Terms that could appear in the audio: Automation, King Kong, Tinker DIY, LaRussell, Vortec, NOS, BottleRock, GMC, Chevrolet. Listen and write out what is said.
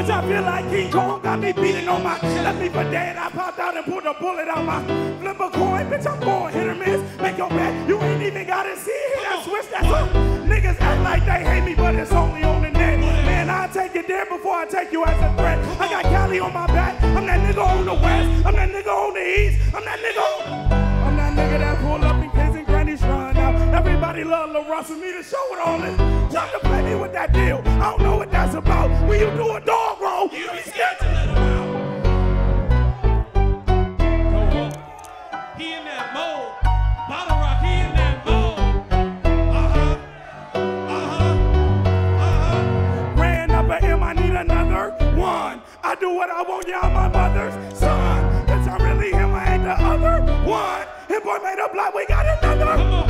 Bitch, I feel like King Kong got me beating on my shit. Left me for dead, I popped out and pulled a bullet out my flip a coin. Bitch, I'm going hit or miss. Make your bet, you ain't even gotta see it. I switch that up. Niggas act like they hate me, but it's only on the net. Man, I'll take you there before I take you as a threat. I got Cali on my back. I'm that nigga on the west. I'm that nigga on the east. I'm that nigga on... I'm that nigga that pull up in kids and granny's run out. Everybody love LaRussell, me to show it all this. Trying to play me with that deal. I don't know what that's about. When you do a dog roll, you be scared to let him out. He in that mode. Bottle rock, he in that mode. Ran up at him, I need another one. I do what I want, yeah, I'm my mother's son. That's not really him, I ain't the other one. His boy made a block, we got another.